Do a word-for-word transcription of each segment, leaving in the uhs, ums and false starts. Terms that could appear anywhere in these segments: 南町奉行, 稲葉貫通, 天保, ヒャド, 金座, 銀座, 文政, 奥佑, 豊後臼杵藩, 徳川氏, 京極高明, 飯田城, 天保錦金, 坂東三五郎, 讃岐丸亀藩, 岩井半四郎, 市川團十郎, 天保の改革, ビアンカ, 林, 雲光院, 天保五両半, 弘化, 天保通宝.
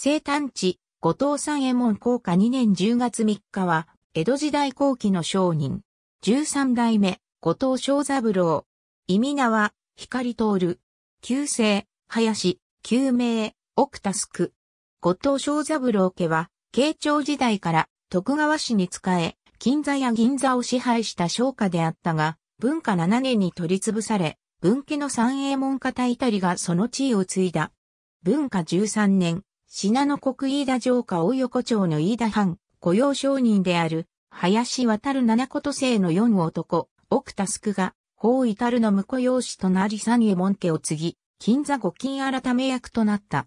生誕地、後藤三右衛門弘化にねんじゅうがつみっかは、江戸時代後期の商人。じゅうさんだいめ、後藤庄三郎。忌名は、光徹。旧姓、林、旧名、奥佑。後藤庄三郎家は、慶長時代から徳川氏に仕え、金座や銀座を支配した商家であったが、文化しちねんに取り潰され、文家の三右衛門方いたりがその地位を継いだ。文化じゅうさんねん、信濃国飯田城下大横町の飯田藩、御用商人である、林渡七子と姓の四男、奥佑が、法至るの婿養子となり三右衛門家を継ぎ、金座御金改め役となった。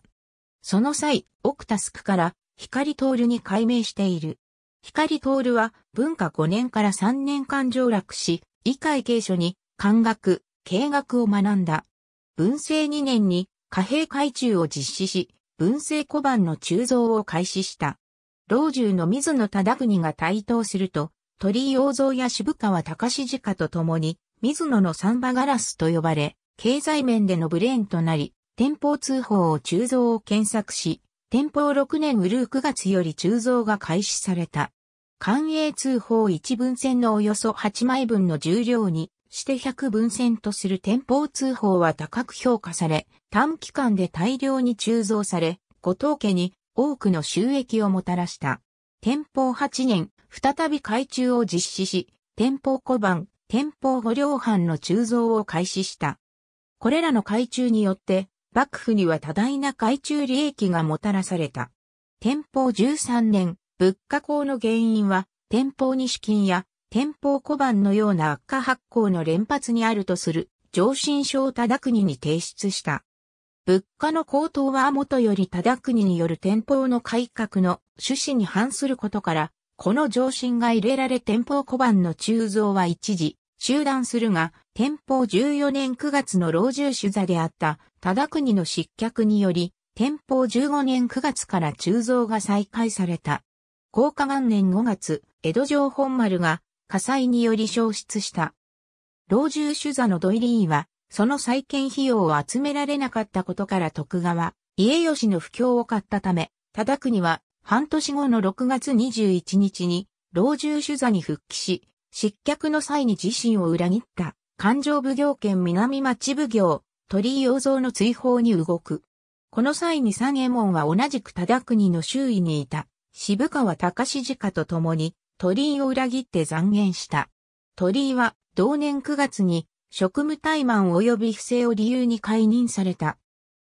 その際、奥佑から光徹に改名している。光徹は文化ごねんからさんねんかん上洛し、医会経所に漢学、経学を学んだ。文政にねんに貨幣改鋳を実施し、文政小判の鋳造を開始した。老中の水野忠邦が台頭すると、鳥居養蔵や渋川隆史直と共に、水野の三羽ガラスと呼ばれ、経済面でのブレーンとなり、天保通宝を鋳造を検索し、天保ろくねん閏くがつより鋳造が開始された。寛永通宝いちぶんせんのおよそはちまいぶんの重量にしてひゃくぶんせんとする天保通宝は高く評価され、短期間で大量に鋳造され、後藤家に多くの収益をもたらした。天保はちねん、再び改鋳を実施し、天保小判、天保五両半の鋳造を開始した。これらの改鋳によって、幕府には多大な改鋳利益がもたらされた。天保じゅうさんねん、物価高の原因は、天保錦金や天保小判のような悪価発行の連発にあるとする、上申書を忠邦に提出した。物価の高騰はもとより忠邦による天保の改革の趣旨に反することから、この上申が入れられ天保小判の鋳造は一時、中断するが、天保じゅうよねんくがつの老中主座であった、忠邦の失脚により、天保じゅうごねんくがつから鋳造が再開された。弘化元年ごがつ、江戸城本丸が火災により焼失した。老中主座の土井利伊は、その再建費用を集められなかったことから徳川、家慶の不興を買ったため、忠邦は半年後のろくがつにじゅういちにちに老中主座に復帰し、失脚の際に自身を裏切った、勘定奉行兼南町奉行、鳥居養蔵の追放に動く。この際に三右衛門は同じく忠邦の周囲にいた、渋川隆史直と共に、鳥居を裏切って讒言した。鳥居は、同年くがつに、職務怠慢及び不正を理由に解任された。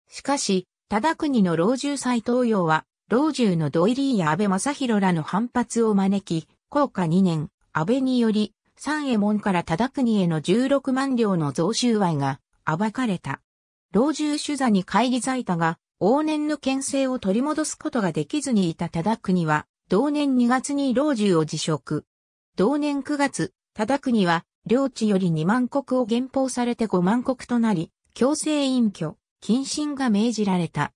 しかし、忠邦の老中斎藤養は、老中の土井利伊や安倍政弘らの反発を招き、弘化にねん、安倍により、三右衛門から忠邦へのじゅうろくまんりょうの贈収賄が暴かれた。老中主座に返り咲いたが、往年の権勢を取り戻すことができずにいた忠邦は、同年にがつに老中を辞職。同年くがつ、忠邦は、領地よりにまんこくを減俸されてごまんこくとなり、強制隠居、謹慎が命じられた。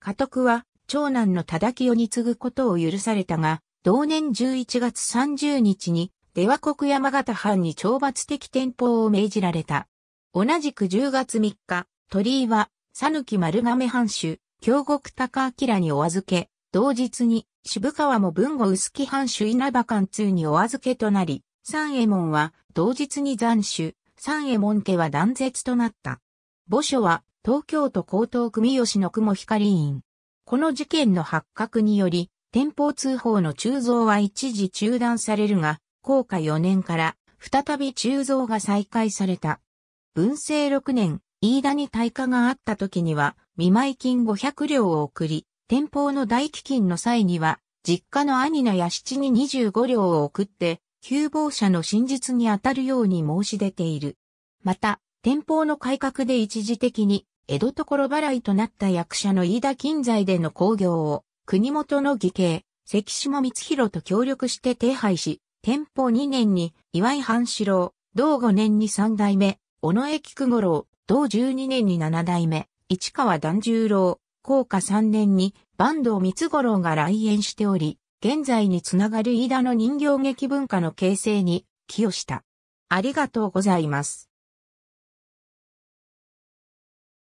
家督は、長男の忠清に継ぐことを許されたが、同年じゅういちがつさんじゅうにちに、出羽国山形藩に懲罰的天保を命じられた。同じくじゅうがつみっか、鳥居は、さぬき丸亀藩主、京極高明にお預け、同日に、渋川も豊後臼杵藩主稲葉貫通にお預けとなり、三右衛門は、同日に斬首、三右衛門家は断絶となった。墓所は、東京都江東区三好の雲光院。この事件の発覚により、天保通宝の鋳造は一時中断されるが、弘化よねんから再び鋳造が再開された。文政ろくねん、飯田に大火があった時には、見舞金ごひゃくりょうを送り、天保の大飢饉の際には、実家の兄の弥七ににじゅうごりょうを送って、窮乏者の真実に当たるように申し出ている。また、天保の改革で一時的に、江戸所払いとなった役者の飯田近在での興行を、国元の義兄、関下光弘と協力して手配し、天保にねんに岩井半四郎、同ごねんにさんだいめ、尾上菊五郎、同じゅうにねんにななだいめ、市川團十郎、弘化さんねんに坂東三五郎が来園しており、現在につながる飯田の人形劇文化の形成に寄与した。ありがとうございます。